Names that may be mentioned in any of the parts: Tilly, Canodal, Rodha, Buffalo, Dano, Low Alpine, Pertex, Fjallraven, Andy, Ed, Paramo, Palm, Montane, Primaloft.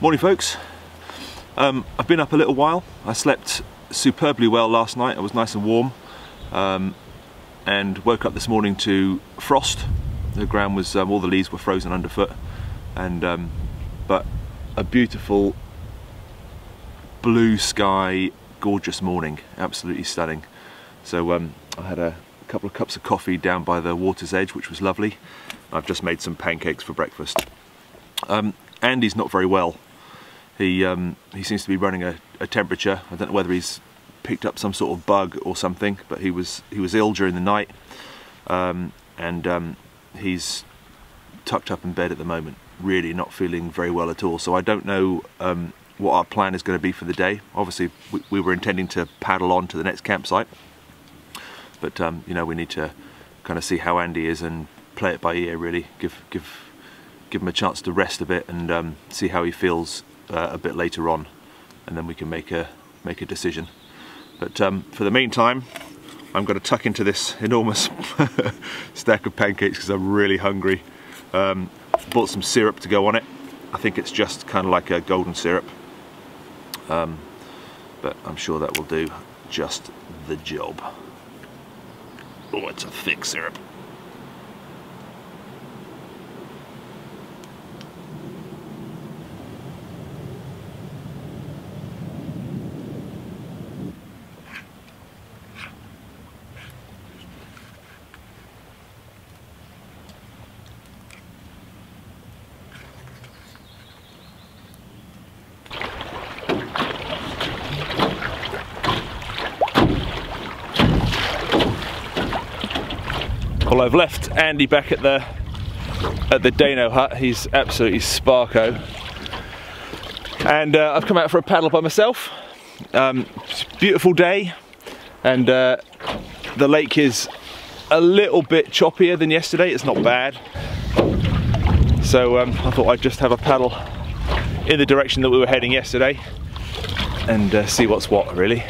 Morning folks, I've been up a little while. I slept superbly well last night, I was nice and warm, and woke up this morning to frost. The ground was, all the leaves were frozen underfoot, and but a beautiful blue sky, gorgeous morning, absolutely stunning. So I had a couple of cups of coffee down by the water's edge, which was lovely. I've just made some pancakes for breakfast. Andy's not very well. He seems to be running a temperature. I don't know whether he's picked up some sort of bug or something, but he was ill during the night, and he's tucked up in bed at the moment, really not feeling very well at all. So I don't know what our plan is going to be for the day. Obviously we were intending to paddle on to the next campsite, but you know, we need to kind of see how Andy is and play it by ear, really. Give him a chance to rest a bit and see how he feels a bit later on, and then we can make a decision. But for the meantime, I'm going to tuck into this enormous stack of pancakes because I'm really hungry. Bought some syrup to go on it. I think it's just kind of like a golden syrup, but I'm sure that will do just the job. Oh, it's a thick syrup. Well, I've left Andy back at the Dano hut. He's absolutely sparko, and I've come out for a paddle by myself. It's a beautiful day, and the lake is a little bit choppier than yesterday. It's not bad, so I thought I'd just have a paddle in the direction that we were heading yesterday, and see what's what, really.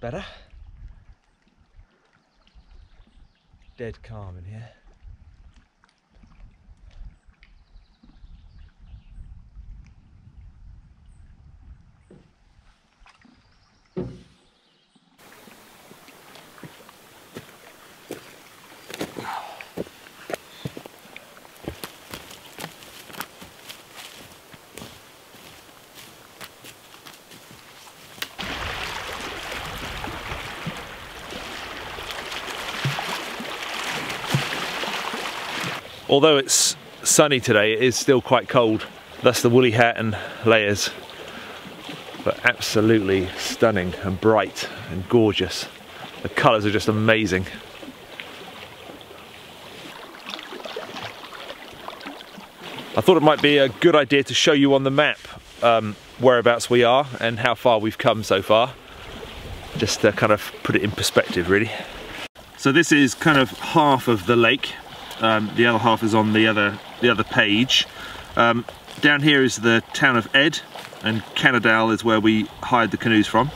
Better. Dead calm in here. Although it's sunny today, it is still quite cold. That's the woolly hat and layers. But absolutely stunning and bright and gorgeous. The colours are just amazing. I thought it might be a good idea to show you on the map whereabouts we are and how far we've come so far. Just to kind of put it in perspective, really. So this is kind of half of the lake. The other half is on the other page. Down here is the town of Ed, and Canodal is where we hired the canoes from.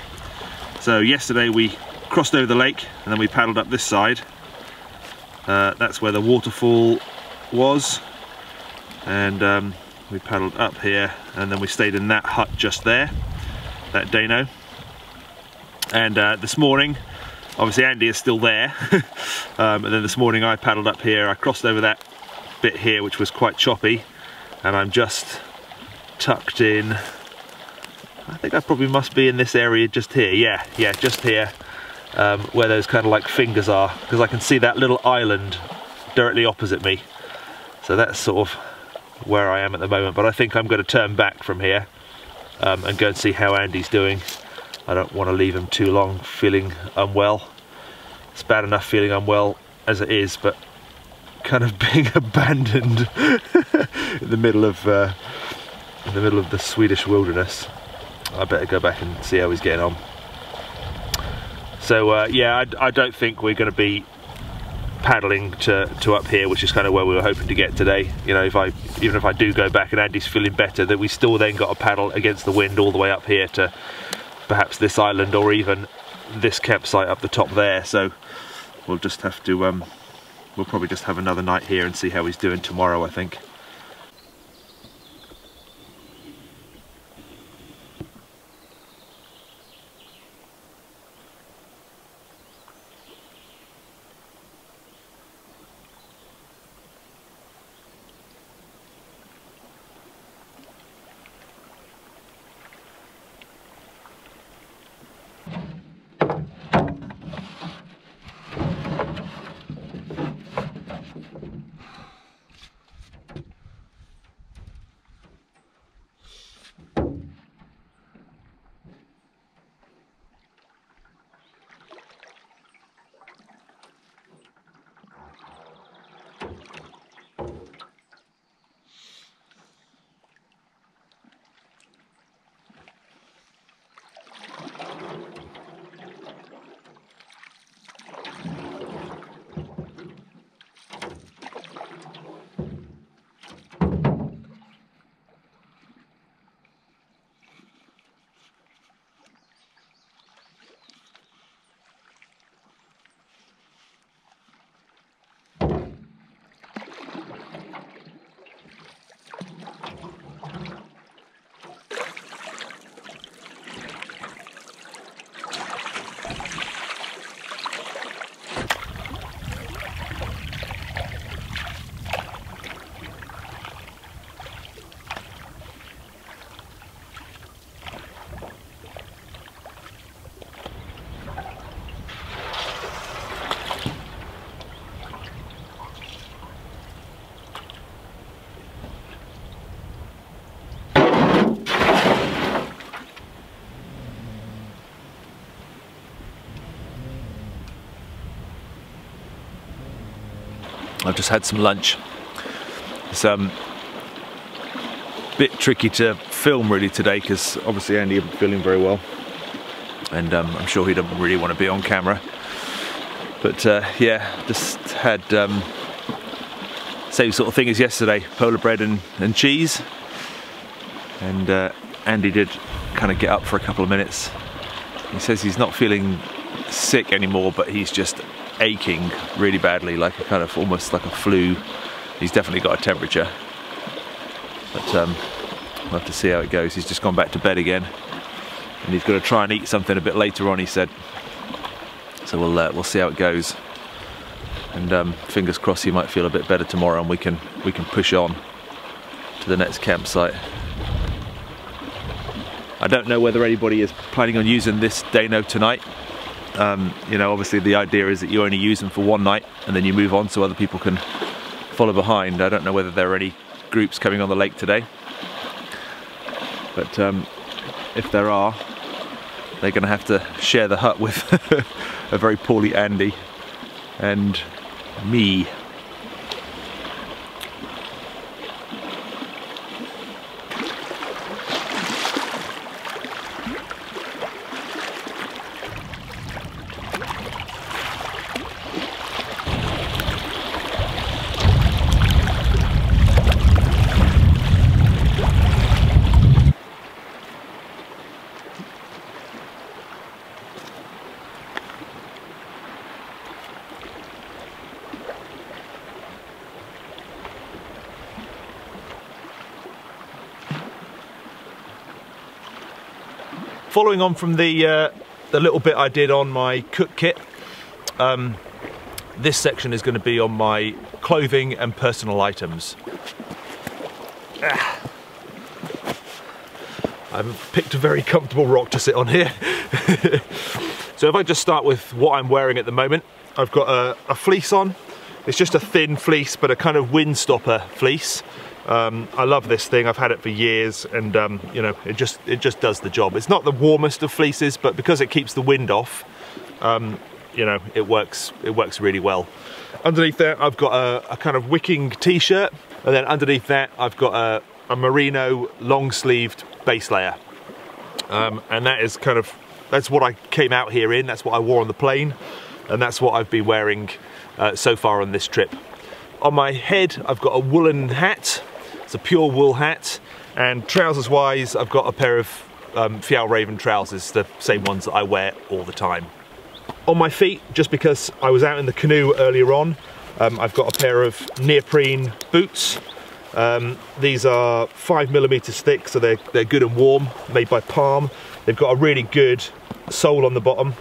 So yesterday we crossed over the lake and then we paddled up this side. That's where the waterfall was, and we paddled up here, and then we stayed in that hut just there, that Dano, And this morning, obviously Andy is still there. And then this morning I paddled up here, I crossed over that bit here which was quite choppy, and I'm just tucked in. I think I probably must be in this area just here, yeah, just here, where those kind of like fingers are, because I can see that little island directly opposite me. So that's sort of where I am at the moment, but I think I'm going to turn back from here and go and see how Andy's doing. I don't want to leave him too long feeling unwell. It's bad enough feeling unwell as it is, but kind of being abandoned in the middle of the Swedish wilderness. I better go back and see how he's getting on. So yeah, I don't think we're going to be paddling to up here, which is kind of where we were hoping to get today. You know, even if I do go back and Andy's feeling better, that we still then got to paddle against the wind all the way up here to perhaps this island or even this campsite up the top there. So we'll just have to we'll probably just have another night here and see how he's doing tomorrow, I think. I've just had some lunch. It's a bit tricky to film really today because obviously Andy isn't feeling very well, and I'm sure he doesn't really want to be on camera. But yeah, just had same sort of thing as yesterday: polar bread and cheese. And Andy did kind of get up for a couple of minutes. He says he's not feeling sick anymore, but he's just aching really badly, like a kind of almost like a flu. He's definitely got a temperature, but we'll have to see how it goes. He's just gone back to bed again, and he's got to try and eat something a bit later on, he said. So we'll see how it goes, and fingers crossed he might feel a bit better tomorrow, and we can push on to the next campsite. I don't know whether anybody is planning on using this Dano tonight. You know, obviously the idea is that you only use them for one night and then you move on so other people can follow behind. I don't know whether there are any groups coming on the lake today, but if there are, they're going to have to share the hut with a very poorly Andy and me. Following on from the the little bit I did on my cook kit. This section is going to be on my clothing and personal items. I've picked a very comfortable rock to sit on here. So if I just start with what I'm wearing at the moment, I've got a fleece on. It's just a thin fleece, but a kind of windstopper fleece. I love this thing, I've had it for years, and you know, it just does the job. It's not the warmest of fleeces, but because it keeps the wind off, you know, it works really well. Underneath that I've got a kind of wicking t-shirt, and then underneath that I've got a merino long-sleeved base layer, and that is kind of, that's what I came out here in, that's what I wore on the plane, and that's what I've been wearing so far on this trip. On my head I've got a woolen hat. It's a pure wool hat, and trousers wise I've got a pair of Fjallraven trousers, the same ones that I wear all the time. On my feet, just because I was out in the canoe earlier on, I've got a pair of neoprene boots. These are 5mm thick, so they're good and warm, made by Palm. They've got a really good sole on the bottom,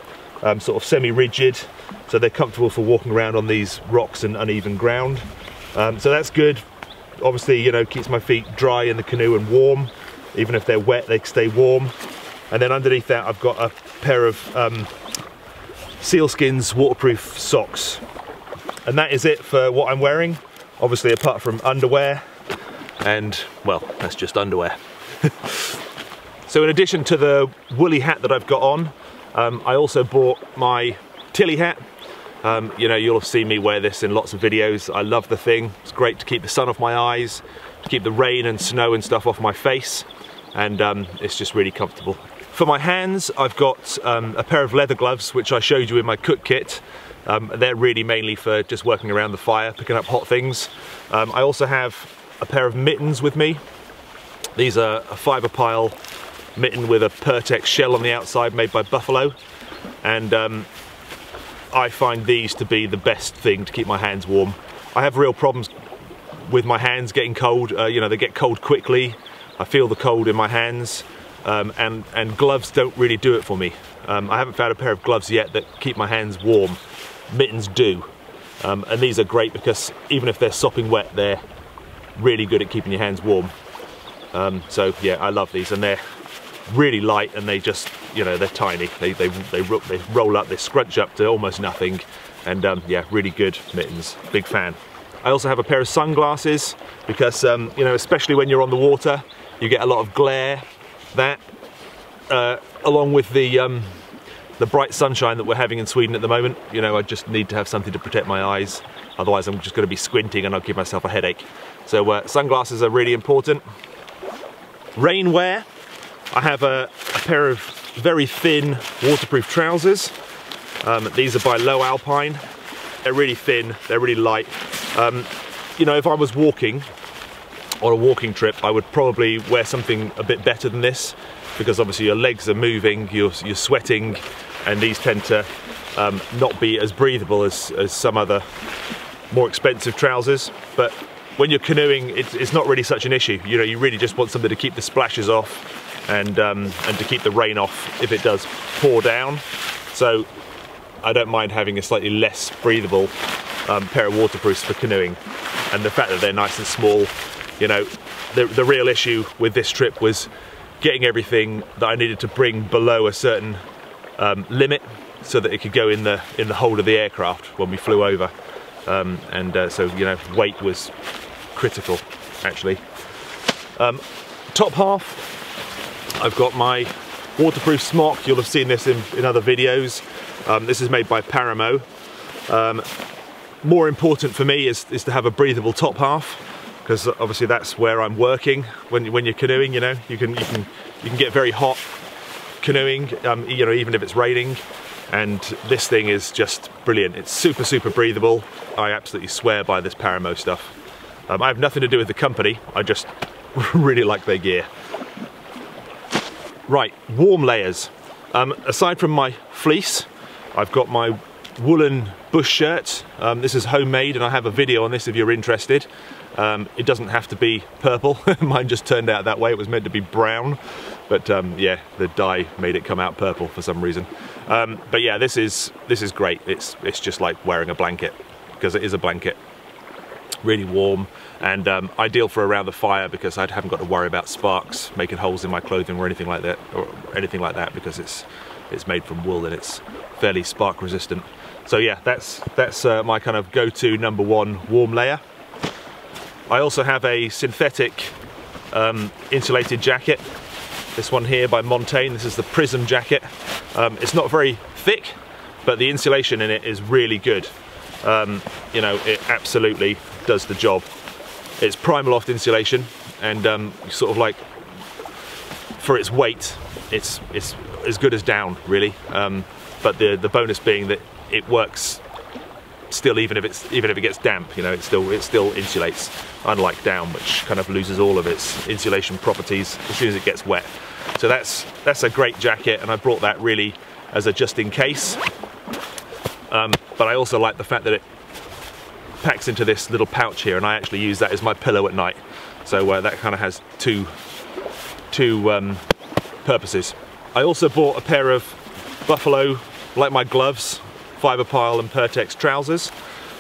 sort of semi-rigid, so they're comfortable for walking around on these rocks and uneven ground. So that's good. Obviously, you know, keeps my feet dry in the canoe and warm. Even if they're wet, they stay warm. And then underneath that, I've got a pair of Sealskins waterproof socks. And that is it for what I'm wearing. Obviously, apart from underwear, and well, that's just underwear. So in addition to the woolly hat that I've got on, I also bought my Tilly hat. You know, you'll have seen me wear this in lots of videos. I love the thing. It's great to keep the sun off my eyes, to keep the rain and snow and stuff off my face, and it's just really comfortable. For my hands, I've got a pair of leather gloves, which I showed you in my cook kit. They're really mainly for just working around the fire, picking up hot things. I also have a pair of mittens with me. These are a fiber pile mitten with a Pertex shell on the outside, made by Buffalo, and I find these to be the best thing to keep my hands warm. I have real problems with my hands getting cold. You know, they get cold quickly. I feel the cold in my hands, and gloves don't really do it for me. I haven't found a pair of gloves yet that keep my hands warm. Mittens do, and these are great because even if they're sopping wet, they're really good at keeping your hands warm. So yeah, I love these, and they're really light, and they just, you know, they're tiny. They roll up, they scrunch up to almost nothing, and yeah, really good mittens, big fan. I also have a pair of sunglasses because, you know, especially when you're on the water, you get a lot of glare. That, along with the bright sunshine that we're having in Sweden at the moment, you know, I just need to have something to protect my eyes, otherwise I'm just going to be squinting and I'll give myself a headache. So sunglasses are really important. Rainwear. I have a pair of very thin waterproof trousers. These are by Low Alpine. They're really thin, they're really light. You know, if I was walking on a walking trip, I would probably wear something a bit better than this, because obviously your legs are moving, you're sweating, and these tend to not be as breathable as some other more expensive trousers. But when you're canoeing, it's not really such an issue. You know, you really just want something to keep the splashes off, and to keep the rain off if it does pour down. So I don't mind having a slightly less breathable pair of waterproofs for canoeing. And the fact that they're nice and small, you know, the real issue with this trip was getting everything that I needed to bring below a certain limit, so that it could go in the hold of the aircraft when we flew over. So, you know, weight was critical, actually. Top half. I've got my waterproof smock. You'll have seen this in other videos. This is made by Paramo. More important for me is to have a breathable top half, because obviously that's where I'm working when you're canoeing. You know, you can get very hot canoeing, you know, even if it's raining, and this thing is just brilliant. It's super breathable. I absolutely swear by this Paramo stuff. I have nothing to do with the company, I just really like their gear. Right, warm layers. Aside from my fleece, I've got my woolen bush shirt. This is homemade and I have a video on this if you're interested. It doesn't have to be purple. Mine just turned out that way. It was meant to be brown, but yeah, the dye made it come out purple for some reason. But yeah, this is great. It's just like wearing a blanket, because it is a blanket. Really warm and ideal for around the fire, because I haven't got to worry about sparks making holes in my clothing or anything like that, because it's made from wool and it's fairly spark resistant. So yeah, that's my kind of go-to number one warm layer. I also have a synthetic insulated jacket. This one here by Montane. This is the Prism jacket. It's not very thick, but the insulation in it is really good. You know, it absolutely does the job. It's Primaloft insulation, and sort of like for its weight, it's as good as down, really. But the bonus being that it works still, even if it gets damp. You know, it still insulates, unlike down, which kind of loses all of its insulation properties as soon as it gets wet. So that's a great jacket, and I brought that really as a just in case. But I also like the fact that it packs into this little pouch here, and I actually use that as my pillow at night. So that kind of has two purposes. I also bought a pair of Buffalo, like my gloves, fiber pile and Pertex trousers,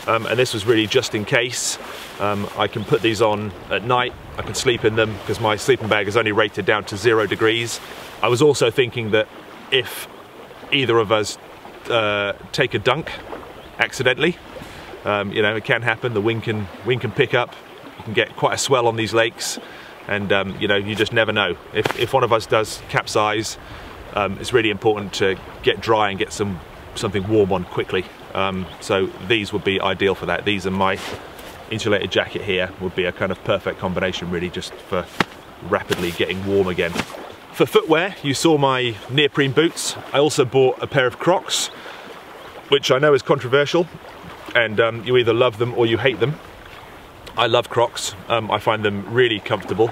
and this was really just in case. I can put these on at night, I can sleep in them, because my sleeping bag is only rated down to 0 degrees. I was also thinking that if either of us take a dunk accidentally, you know, it can happen, the wind can pick up, you can get quite a swell on these lakes, and you know, you just never know. If one of us does capsize, it's really important to get dry and get something warm on quickly. So these would be ideal for that. These and my insulated jacket here would be a kind of perfect combination, really, just for rapidly getting warm again. For footwear, you saw my neoprene boots. I also bought a pair of Crocs, which I know is controversial, and you either love them or you hate them. I love Crocs. I find them really comfortable.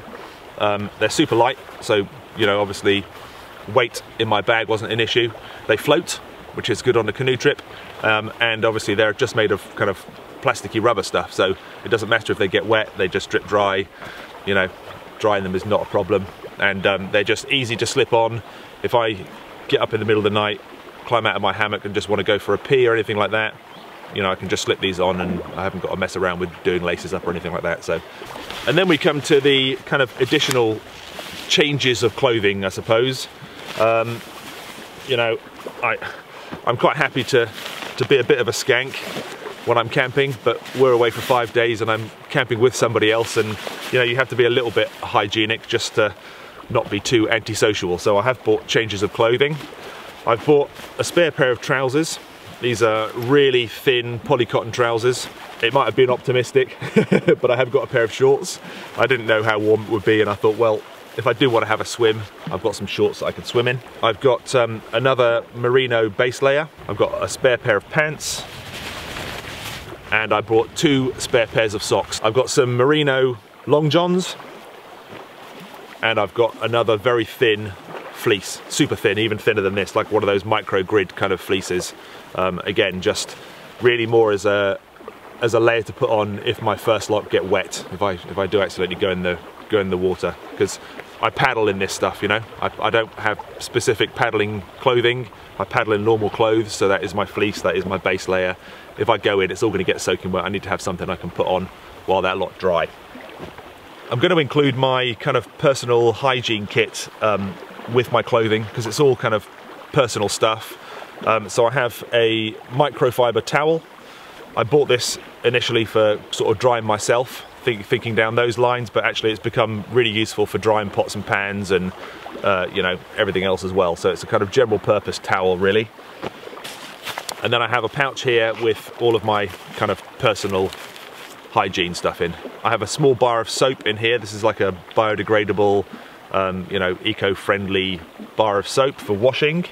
They're super light, so, you know, obviously weight in my bag wasn't an issue. They float, which is good on a canoe trip, and obviously they're just made of kind of plasticky rubber stuff, so it doesn't matter if they get wet, they just drip dry. You know, drying them is not a problem, and they're just easy to slip on. If I get up in the middle of the night, climb out of my hammock and just want to go for a pee or anything like that, you know, I can just slip these on and I haven't got to mess around with doing laces up or anything like that. So, and then we come to the kind of additional changes of clothing, I suppose. You know, I'm quite happy to be a bit of a skank when I'm camping, but we're away for 5 days and I'm camping with somebody else, and you know, you have to be a little bit hygienic just to not be too antisocial. So I have bought changes of clothing. I've bought a spare pair of trousers. These are really thin polycotton trousers. It might have been optimistic, but I have got a pair of shorts. I didn't know how warm it would be, and I thought, well, if I do want to have a swim, I've got some shorts that I can swim in. I've got another merino base layer. I've got a spare pair of pants, and I brought two spare pairs of socks. I've got some merino long johns, and I've got another very thin fleece, super thin, even thinner than this, like one of those micro grid kind of fleeces. Again, just really more as a layer to put on if my first lot get wet, if I do accidentally go in the water, because I paddle in this stuff, you know. I don't have specific paddling clothing. I paddle in normal clothes, so that is my fleece, that is my base layer. If I go in, it's all going to get soaking wet. I need to have something I can put on while that lot dry. I'm going to include my kind of personal hygiene kit with my clothing, because it's all kind of personal stuff. So I have a microfiber towel. I bought this initially for sort of drying myself, thinking down those lines, but actually it's become really useful for drying pots and pans and you know, everything else as well. So it's a kind of general purpose towel, really. And then I have a pouch here with all of my kind of personal hygiene stuff in. I have a small bar of soap in here. This is like a biodegradable, you know, eco-friendly bar of soap for washing.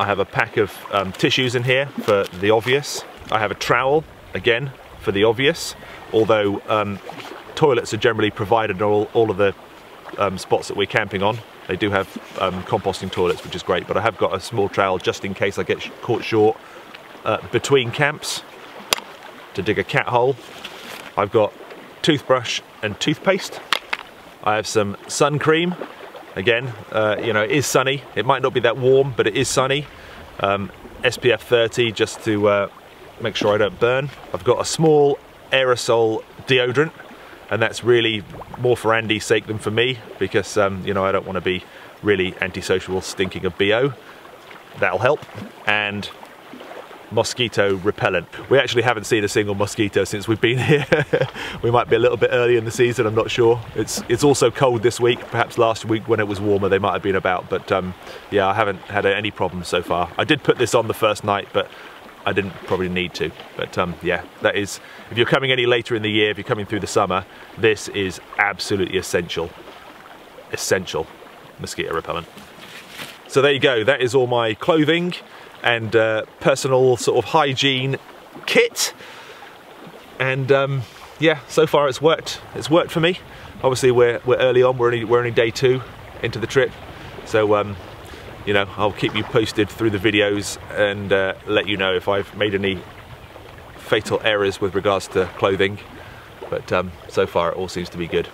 I have a pack of tissues in here for the obvious. I have a trowel, again, for the obvious, although toilets are generally provided in all of the spots that we're camping on. They do have composting toilets, which is great, but I have got a small trowel just in case I get caught short between camps to dig a cat hole. I've got toothbrush and toothpaste. I have some sun cream. Again, you know, it is sunny. It might not be that warm, but it is sunny. SPF 30 just to make sure I don't burn. I've got a small aerosol deodorant, and that's really more for Andy's sake than for me, because you know, I don't want to be really antisocial stinking of BO. That'll help. And mosquito repellent. We actually haven't seen a single mosquito since we've been here. We might be a little bit early in the season, I'm not sure. It's also cold this week. Perhaps last week when it was warmer they might have been about, but yeah, I haven't had any problems so far. I did put this on the first night, but I didn't probably need to. But yeah, that is, if you're coming any later in the year, if you're coming through the summer, this is absolutely essential. Essential mosquito repellent. So there you go, that is all my clothing and personal sort of hygiene kit. And yeah, so far it's worked. It's worked for me. Obviously we're early on, we're only day two into the trip. So you know, I'll keep you posted through the videos and let you know if I've made any fatal errors with regards to clothing. But so far it all seems to be good.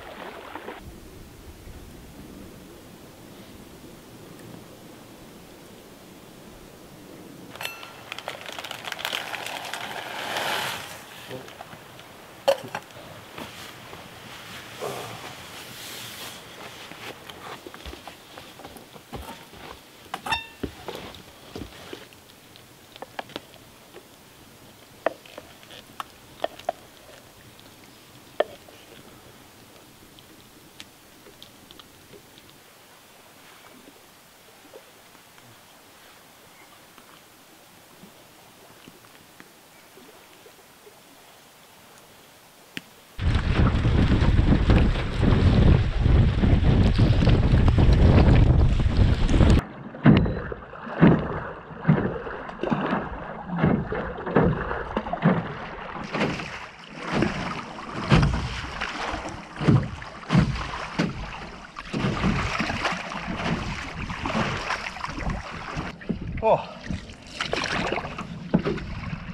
Oh,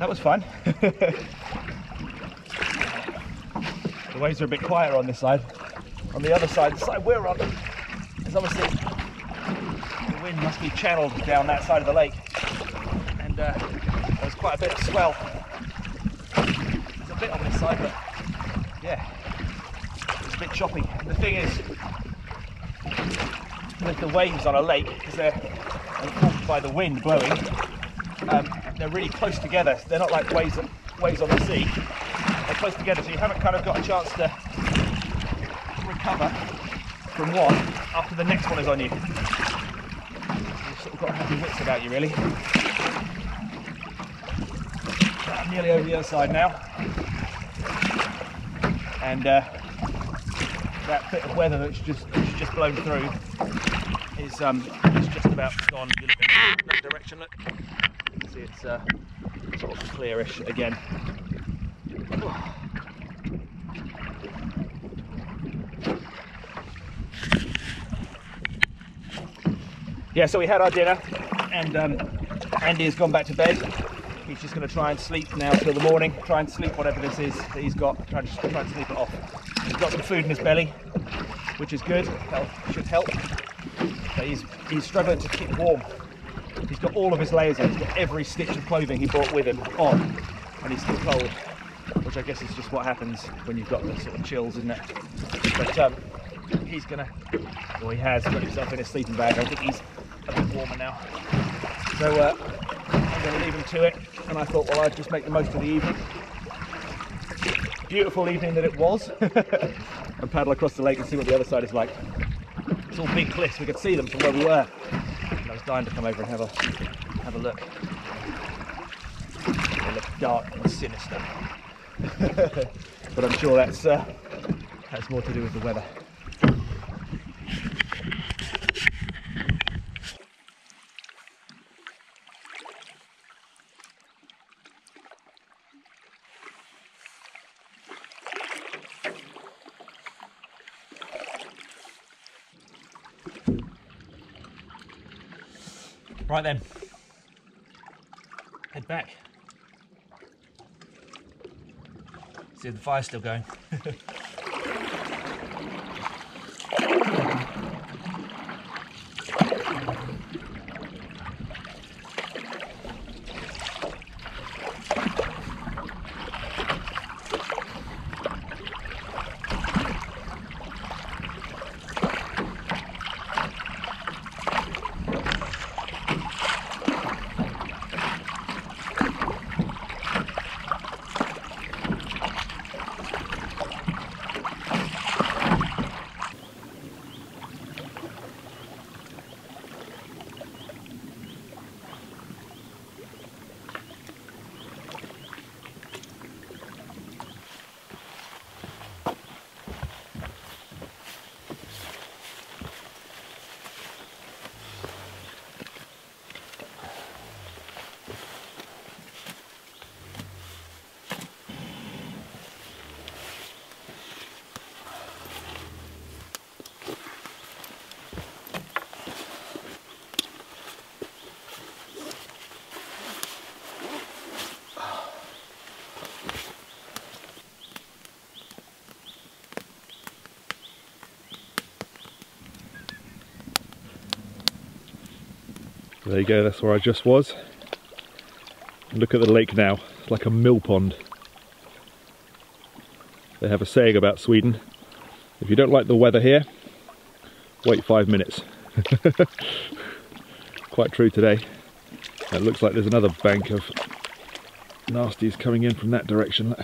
that was fun. The waves are a bit quieter on this side. On the other side, the side we're on, is obviously the wind must be channeled down that side of the lake, and there's quite a bit of swell. There's a bit on this side, but yeah, it's a bit choppy. The thing is, with the waves on a lake, because they're caused by the wind blowing, they're really close together. They're not like waves on the sea. They're close together, so you haven't kind of got a chance to recover from one after the next one is on you. You've sort of got to have your wits about you, really. I'm nearly over the other side now, and that bit of weather that's just blown through is just about gone. You look in that direction, look. You can see it's sort of clearish again. Oh. Yeah, so we had our dinner, and Andy has gone back to bed. He's just going to try and sleep now till the morning. Try and sleep whatever this is that he's got. Try and sleep it off. He's got some food in his belly, which is good. That should help. But he's struggling to keep warm. He's got all of his layers on. He's got every stitch of clothing he brought with him on, and he's still cold, which I guess is just what happens when you've got the sort of chills, isn't it? But he's gonna, well, he has got himself in his sleeping bag. I think he's a bit warmer now. So I'm gonna leave him to it, and I thought, well, I'd just make the most of the evening. Beautiful evening that it was. And paddle across the lake and see what the other side is like. All big cliffs, we could see them from where we were, and I was dying to come over and have a look. They look dark and sinister. But I'm sure that's more to do with the weather. Right then, head back. See the fire's still going. There you go, that's where I just was. Look at the lake now, it's like a mill pond. They have a saying about Sweden, if you don't like the weather here, wait 5 minutes. Quite true today. It looks like there's another bank of nasties coming in from that direction.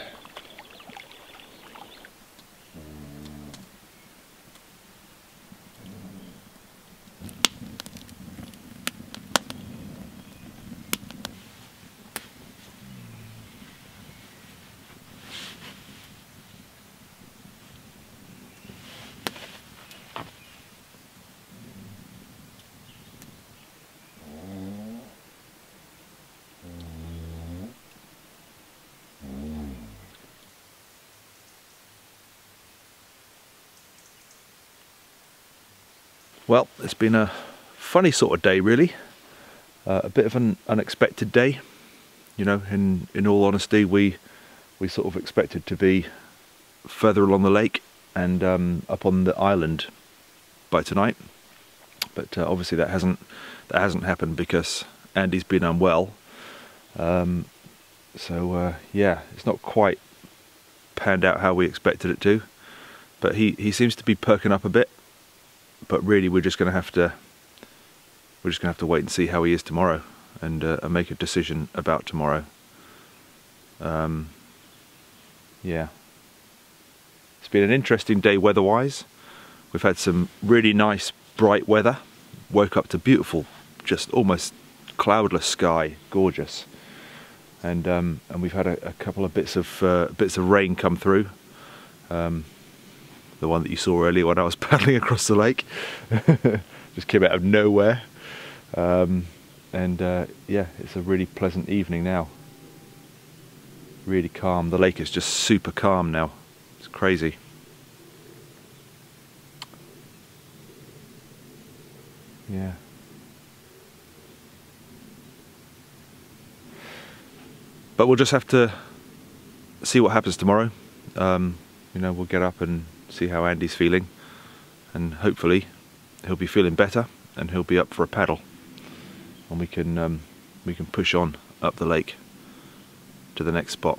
Well, it's been a funny sort of day really, a bit of an unexpected day, you know, in all honesty. We sort of expected to be further along the lake and up on the island by tonight, but obviously that hasn't happened because Andy's been unwell, so yeah, it's not quite panned out how we expected it to, but he seems to be perking up a bit. But really, we're just gonna have to wait and see how he is tomorrow, and make a decision about tomorrow. Yeah, it's been an interesting day weather-wise. We've had some really nice, bright weather. Woke up to beautiful, just almost cloudless sky, gorgeous. And we've had a couple of bits of rain come through. The one that you saw earlier when I was paddling across the lake, just came out of nowhere, and yeah, it's a really pleasant evening now. Really calm. The lake is just super calm now. It's crazy. Yeah. But we'll just have to see what happens tomorrow. You know, we'll get up and see how Andy's feeling, and hopefully he'll be feeling better and he'll be up for a paddle, and we can push on up the lake to the next spot.